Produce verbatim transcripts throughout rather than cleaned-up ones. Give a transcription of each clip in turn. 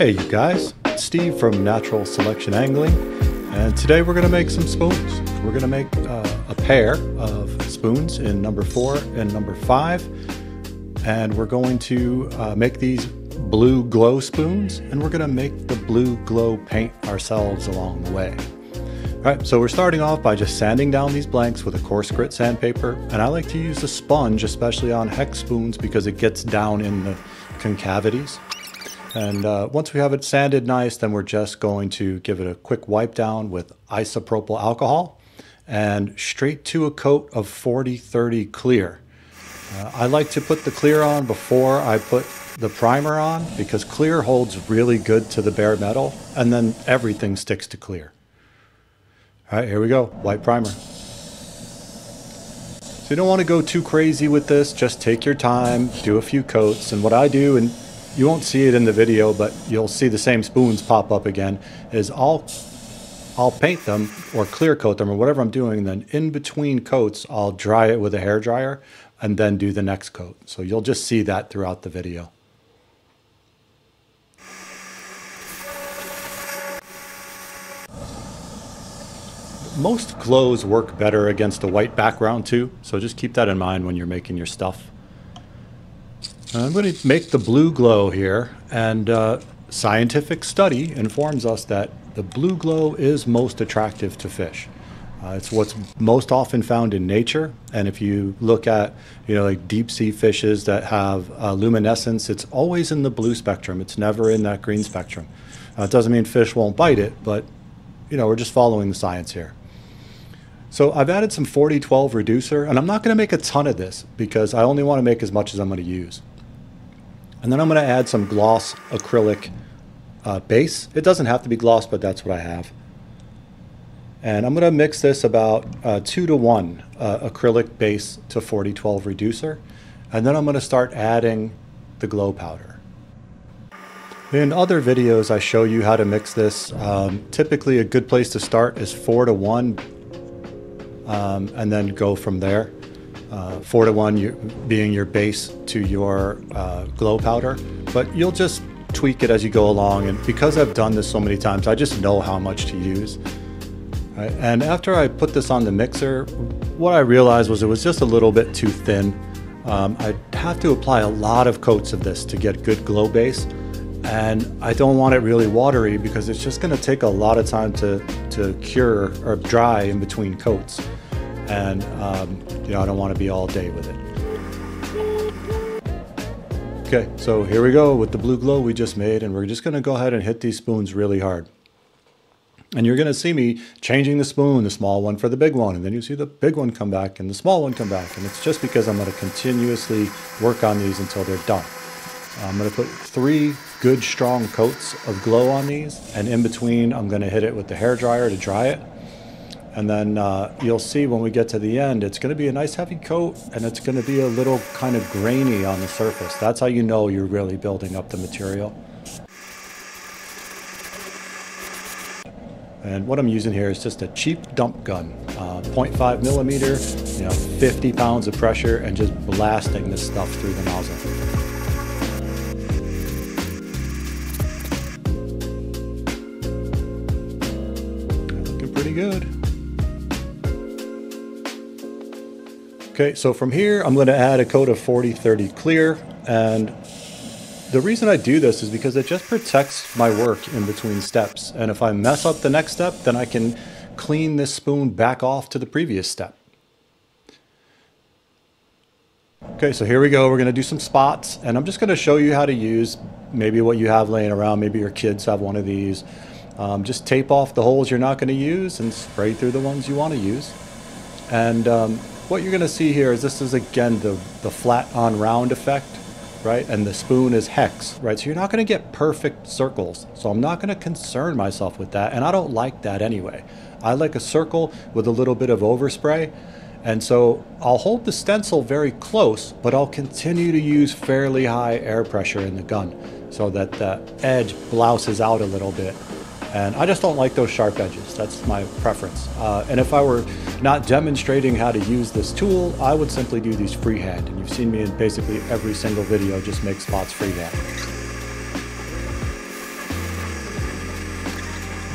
Hey you guys, it's Steve from Natural Selection Angling, and today we're going to make some spoons. We're going to make uh, a pair of spoons in number four and number five, and we're going to uh, make these blue glow spoons, and we're going to make the blue glow paint ourselves along the way. Alright, so we're starting off by just sanding down these blanks with a coarse grit sandpaper, and I like to use a sponge, especially on hex spoons, because it gets down in the concavities. And uh, once we have it sanded nice, then we're just going to give it a quick wipe down with isopropyl alcohol and straight to a coat of forty thirty clear. Uh, I like to put the clear on before I put the primer on, because clear holds really good to the bare metal, and then everything sticks to clear. All right, here we go, white primer. So you don't want to go too crazy with this, just take your time, do a few coats, and what I do, and you won't see it in the video, but you'll see the same spoons pop up again, is I'll, I'll paint them or clear coat them or whatever I'm doing, and then in between coats, I'll dry it with a hairdryer and then do the next coat. So you'll just see that throughout the video. Most glows work better against a white background too, so just keep that in mind when you're making your stuff. And I'm going to make the blue glow here, and uh, scientific study informs us that the blue glow is most attractive to fish. Uh, it's what's most often found in nature, and if you look at, you know, like deep sea fishes that have uh, luminescence, it's always in the blue spectrum, it's never in that green spectrum. Uh, it doesn't mean fish won't bite it, but you know, we're just following the science here. So I've added some forty twelve reducer, and I'm not going to make a ton of this because I only want to make as much as I'm going to use. And then I'm going to add some gloss acrylic uh, base. It doesn't have to be gloss, but that's what I have. And I'm going to mix this about uh, two to one uh, acrylic base to forty twelve reducer. And then I'm going to start adding the glow powder. In other videos, I show you how to mix this. Um, typically a good place to start is four to one. Um, and then go from there. Uh, four to one you, being your base to your uh, glow powder, but you'll just tweak it as you go along. And because I've done this so many times, I just know how much to use. Right? And after I put this on the mixer, what I realized was it was just a little bit too thin. Um, I have to apply a lot of coats of this to get good glow base. And I don't want it really watery because it's just going to take a lot of time to, to cure or dry in between coats. And um, you know, I don't want to be all day with it. Okay, so here we go with the blue glow we just made, and we're just going to go ahead and hit these spoons really hard. And you're going to see me changing the spoon, the small one for the big one, and then you see the big one come back and the small one come back. And it's just because I'm going to continuously work on these until they're done. I'm going to put three good strong coats of glow on these, and in between I'm going to hit it with the hairdryer to dry it. And then uh, you'll see when we get to the end, it's going to be a nice heavy coat, and it's going to be a little kind of grainy on the surface. That's how you know you're really building up the material. And what I'm using here is just a cheap dump gun, uh, point five millimeter, you know, fifty pounds of pressure, and just blasting this stuff through the nozzle. Good. Okay, so from here I'm going to add a coat of forty thirty clear, and the reason I do this is because it just protects my work in between steps, and if I mess up the next step, then I can clean this spoon back off to the previous step. Okay, so here we go, we're going to do some spots, and I'm just going to show you how to use maybe what you have laying around. Maybe your kids have one of these. Um, just tape off the holes you're not going to use and spray through the ones you want to use. And um, what you're going to see here is this is again the, the flat on round effect, right? And the spoon is hex, right? So you're not going to get perfect circles. So I'm not going to concern myself with that. And I don't like that anyway. I like a circle with a little bit of overspray. And so I'll hold the stencil very close, but I'll continue to use fairly high air pressure in the gun so that the edge blouses out a little bit. And I just don't like those sharp edges. That's my preference. Uh, and if I were not demonstrating how to use this tool, I would simply do these freehand. And you've seen me in basically every single video just make spots freehand.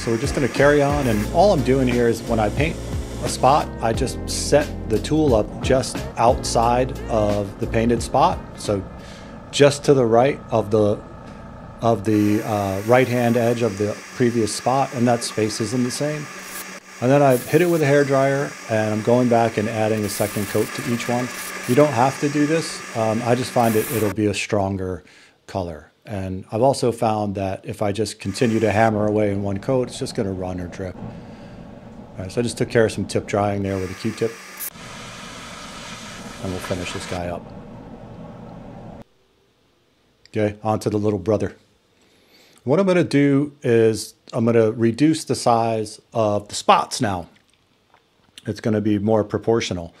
So we're just going to carry on, and all I'm doing here is when I paint a spot, I just set the tool up just outside of the painted spot. So just to the right of the of the uh, right-hand edge of the previous spot, and that space isn't the same. And then I hit it with a hairdryer, and I'm going back and adding a second coat to each one. You don't have to do this. Um, I just find it, it'll be a stronger color. And I've also found that if I just continue to hammer away in one coat, it's just gonna run or drip. All right, so I just took care of some tip drying there with a Q-tip. And we'll finish this guy up. Okay, on to the little brother. What I'm going to do is I'm going to reduce the size of the spots now. It's going to be more proportional.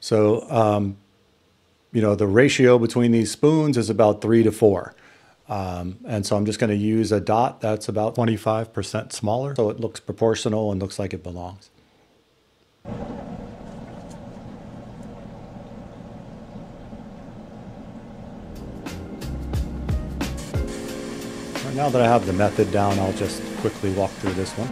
So, um, you know, the ratio between these spoons is about three to four. Um, and so I'm just going to use a dot that's about twenty-five percent smaller. So it looks proportional and looks like it belongs. Now that I have the method down, I'll just quickly walk through this one.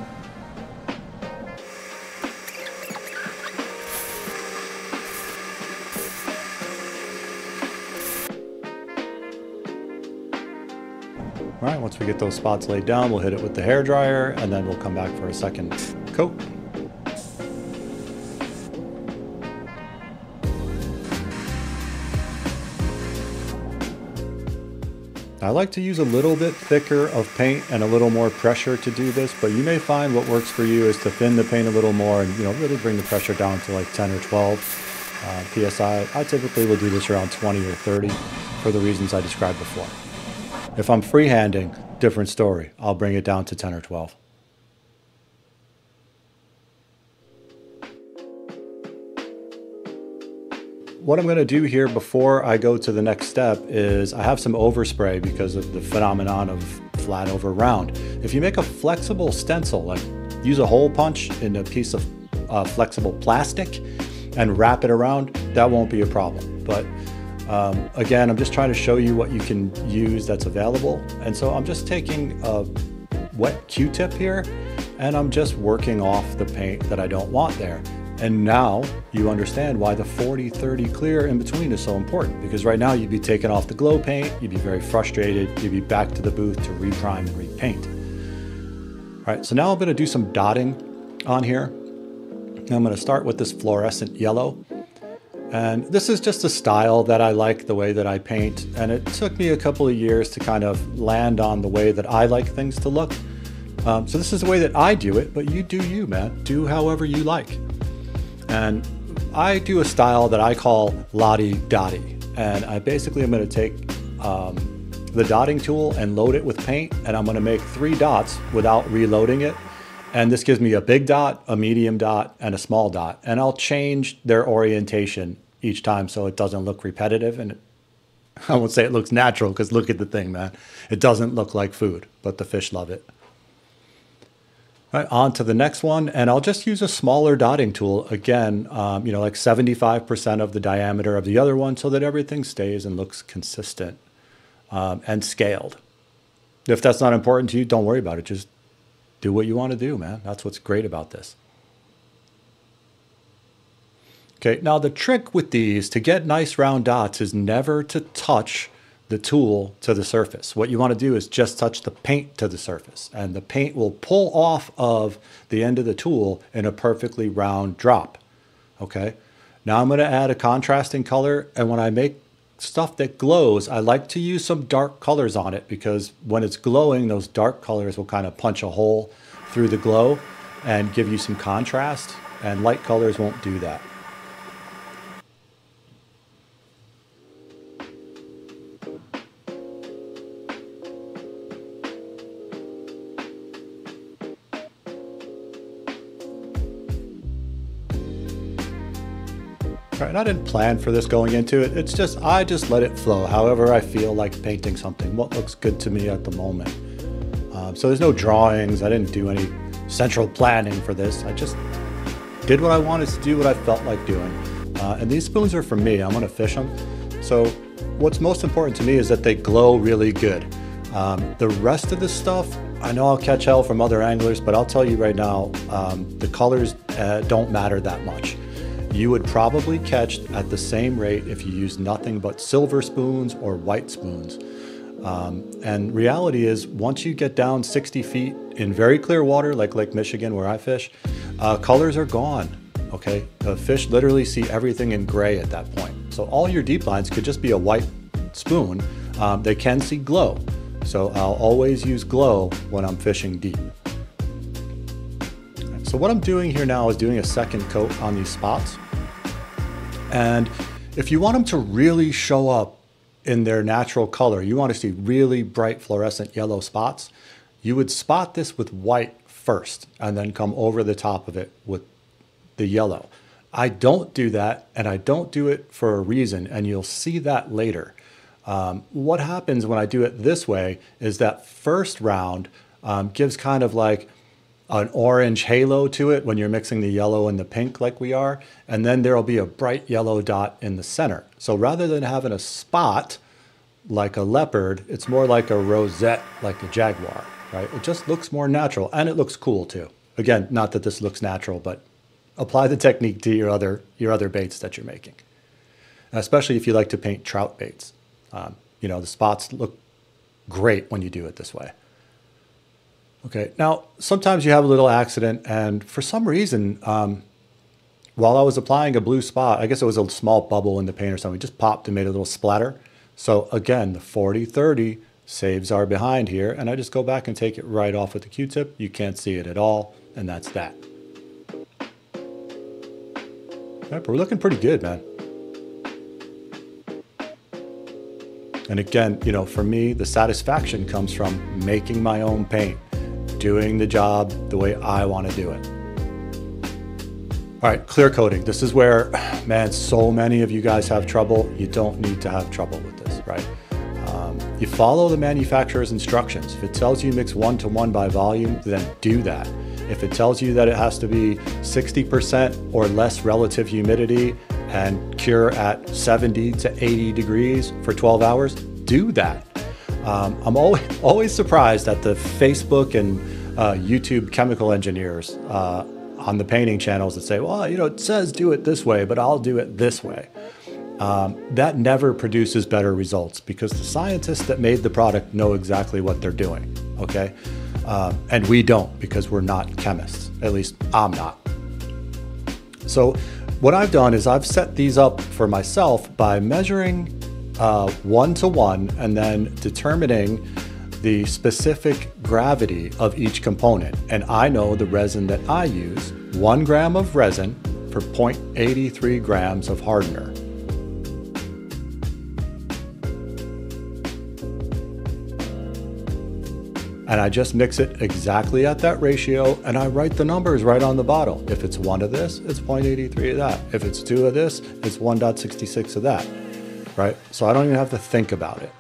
All right, once we get those spots laid down, we'll hit it with the hairdryer, and then we'll come back for a second coat. I like to use a little bit thicker of paint and a little more pressure to do this, but you may find what works for you is to thin the paint a little more and, you know, really bring the pressure down to like ten or twelve uh, P S I. I typically will do this around twenty or thirty for the reasons I described before. If I'm freehanding, different story. I'll bring it down to ten or twelve. What I'm going to do here before I go to the next step is I have some overspray because of the phenomenon of flat over round. If you make a flexible stencil, like use a hole punch in a piece of uh, flexible plastic and wrap it around, that won't be a problem. But um, again, I'm just trying to show you what you can use that's available. And so I'm just taking a wet Q-tip here, and I'm just working off the paint that I don't want there. And now you understand why the forty thirty clear in between is so important, because right now you'd be taking off the glow paint, you'd be very frustrated, you'd be back to the booth to reprime and repaint. All right, so now I'm gonna do some dotting on here. I'm gonna start with this fluorescent yellow. And this is just a style that I like, the way that I paint. And it took me a couple of years to kind of land on the way that I like things to look. Um, so this is the way that I do it, but you do you, man. Do however you like. And I do a style that I call la-di-dotty. And I basically am gonna take um, the dotting tool and load it with paint, and I'm gonna make three dots without reloading it. And this gives me a big dot, a medium dot, and a small dot. And I'll change their orientation each time so it doesn't look repetitive. And it, I won't say it looks natural, because look at the thing, man. It doesn't look like food, but the fish love it. All right, on to the next one, and I'll just use a smaller dotting tool again, um, you know, like seventy-five percent of the diameter of the other one, so that everything stays and looks consistent um, and scaled. If that's not important to you, don't worry about it. Just do what you want to do, man. That's what's great about this. Okay, now the trick with these to get nice round dots is never to touch the tool to the surface. What you want to do is just touch the paint to the surface, and the paint will pull off of the end of the tool in a perfectly round drop. Okay, now I'm going to add a contrasting color, and when I make stuff that glows, I like to use some dark colors on it, because when it's glowing, those dark colors will kind of punch a hole through the glow and give you some contrast, and light colors won't do that. Right, I didn't plan for this going into it. It's just, I just let it flow however I feel like painting something, what looks good to me at the moment. Uh, Uh, so there's no drawings. I didn't do any central planning for this. I just did what I wanted to do, what I felt like doing. Uh, and these spoons are for me. I'm gonna fish them. So what's most important to me is that they glow really good. Um, the rest of the stuff, I know I'll catch hell from other anglers, but I'll tell you right now, um, the colors uh, don't matter that much. You would probably catch at the same rate if you used nothing but silver spoons or white spoons. Um, and reality is, once you get down sixty feet in very clear water, like Lake Michigan where I fish, uh, colors are gone, okay? The fish literally see everything in gray at that point. So all your deep lines could just be a white spoon. Um, they can see glow. So I'll always use glow when I'm fishing deep. So what I'm doing here now is doing a second coat on these spots. And if you want them to really show up in their natural color, you want to see really bright fluorescent yellow spots, you would spot this with white first and then come over the top of it with the yellow. I don't do that, and I don't do it for a reason, and you'll see that later. Um, what happens when I do it this way is that first round um, gives kind of like an orange halo to it when you're mixing the yellow and the pink like we are, and then there'll be a bright yellow dot in the center. So rather than having a spot like a leopard, it's more like a rosette like a jaguar, right? It just looks more natural, and it looks cool too. Again, not that this looks natural, but apply the technique to your other, your other baits that you're making, and especially if you like to paint trout baits. Um, you know, the spots look great when you do it this way. Okay, now sometimes you have a little accident, and for some reason, um, while I was applying a blue spot, I guess it was a small bubble in the paint or something, just popped and made a little splatter. So again, the forty thirty saves our behind here, and I just go back and take it right off with the Q-tip. You can't see it at all, and that's that. All right, but we're looking pretty good, man. And again, you know, for me, the satisfaction comes from making my own paint, doing the job the way I want to do it. All right, clear coating. This is where, man, so many of you guys have trouble. You don't need to have trouble with this, right? Um, you follow the manufacturer's instructions. If it tells you mix one to one by volume, then do that. If it tells you that it has to be sixty percent or less relative humidity, and cure at seventy to eighty degrees for twelve hours, do that. Um, I'm always, always surprised at the Facebook and uh, YouTube chemical engineers uh, on the painting channels that say, well, you know, it says do it this way, but I'll do it this way. Um, that never produces better results, because the scientists that made the product know exactly what they're doing, okay? Uh, and we don't, because we're not chemists. At least I'm not. So what I've done is I've set these up for myself by measuring uh, one to one and then determining the specific gravity of each component. And I know the resin that I use, one gram of resin for zero point eight three grams of hardener. And I just mix it exactly at that ratio, and I write the numbers right on the bottle. If it's one of this, it's zero point eight three of that. If it's two of this, it's one point six six of that, right? So I don't even have to think about it.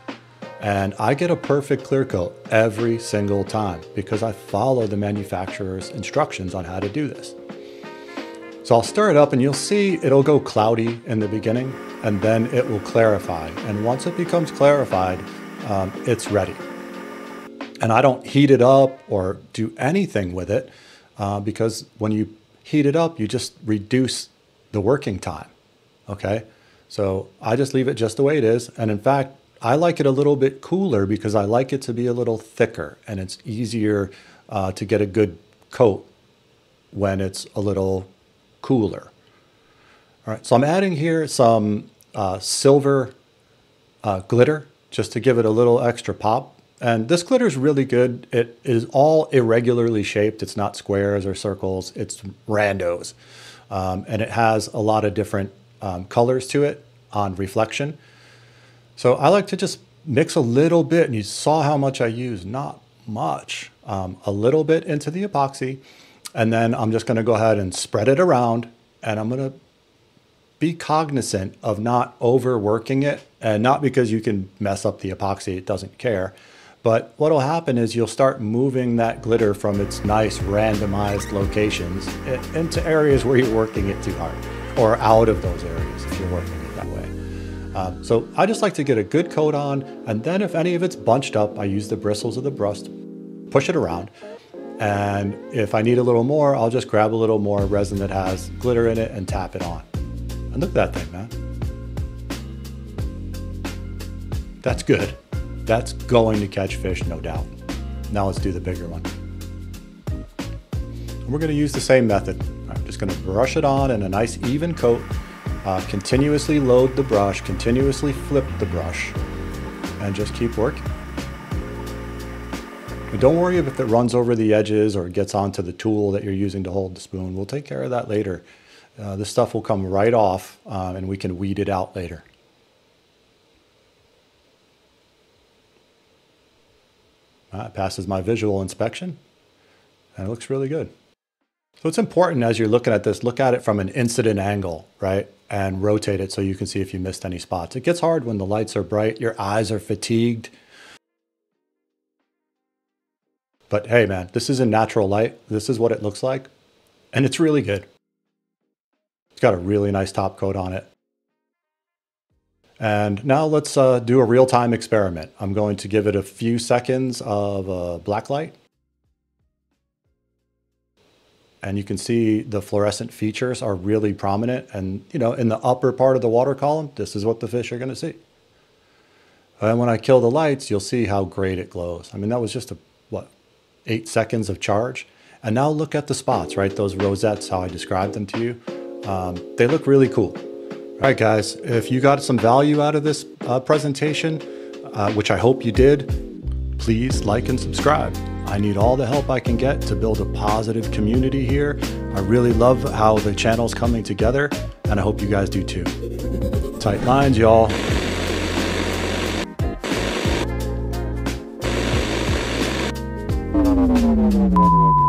And I get a perfect clear coat every single time because I follow the manufacturer's instructions on how to do this. So I'll stir it up, and you'll see it'll go cloudy in the beginning, and then it will clarify. And once it becomes clarified, um, it's ready. And I don't heat it up or do anything with it uh, because when you heat it up, you just reduce the working time, okay? So I just leave it just the way it is. And in fact, I like it a little bit cooler because I like it to be a little thicker, and it's easier uh, to get a good coat when it's a little cooler. All right, so I'm adding here some uh, silver uh, glitter just to give it a little extra pop. And this glitter is really good. It is all irregularly shaped. It's not squares or circles, it's randos. Um, and it has a lot of different um, colors to it on reflection. So I like to just mix a little bit, and you saw how much I use, not much, um, a little bit into the epoxy. And then I'm just gonna go ahead and spread it around, and I'm gonna be cognizant of not overworking it, and not because you can mess up the epoxy, it doesn't care. But what'll happen is you'll start moving that glitter from its nice randomized locations into areas where you're working it too hard, or out of those areas if you're working it that way. Um, so I just like to get a good coat on, and then if any of it's bunched up, I use the bristles of the brush to push it around. And if I need a little more, I'll just grab a little more resin that has glitter in it and tap it on. And look at that thing, man. That's good. That's going to catch fish, no doubt. Now let's do the bigger one. And we're gonna use the same method. I'm just gonna brush it on in a nice even coat, uh, continuously load the brush, continuously flip the brush, and just keep working. But don't worry if it runs over the edges or gets onto the tool that you're using to hold the spoon. We'll take care of that later. Uh, this stuff will come right off uh, and we can weed it out later. Uh, it passes my visual inspection and it looks really good. So it's important as you're looking at this, look at it from an incident angle, right? And rotate it so you can see if you missed any spots. It gets hard when the lights are bright, your eyes are fatigued. But hey man, this is in natural light. This is what it looks like. And it's really good. It's got a really nice top coat on it. And now let's uh, do a real-time experiment. I'm going to give it a few seconds of uh, black light. And you can see the fluorescent features are really prominent. And you know, in the upper part of the water column, this is what the fish are gonna see. And when I kill the lights, you'll see how great it glows. I mean, that was just a, what? eight seconds of charge. And now look at the spots, right? Those rosettes, how I described them to you. Um, they look really cool. All right, guys, if you got some value out of this uh, presentation, uh, which I hope you did, please like and subscribe. I need all the help I can get to build a positive community here. I really love how the channel's coming together, and I hope you guys do too. Tight lines, y'all. Thank you.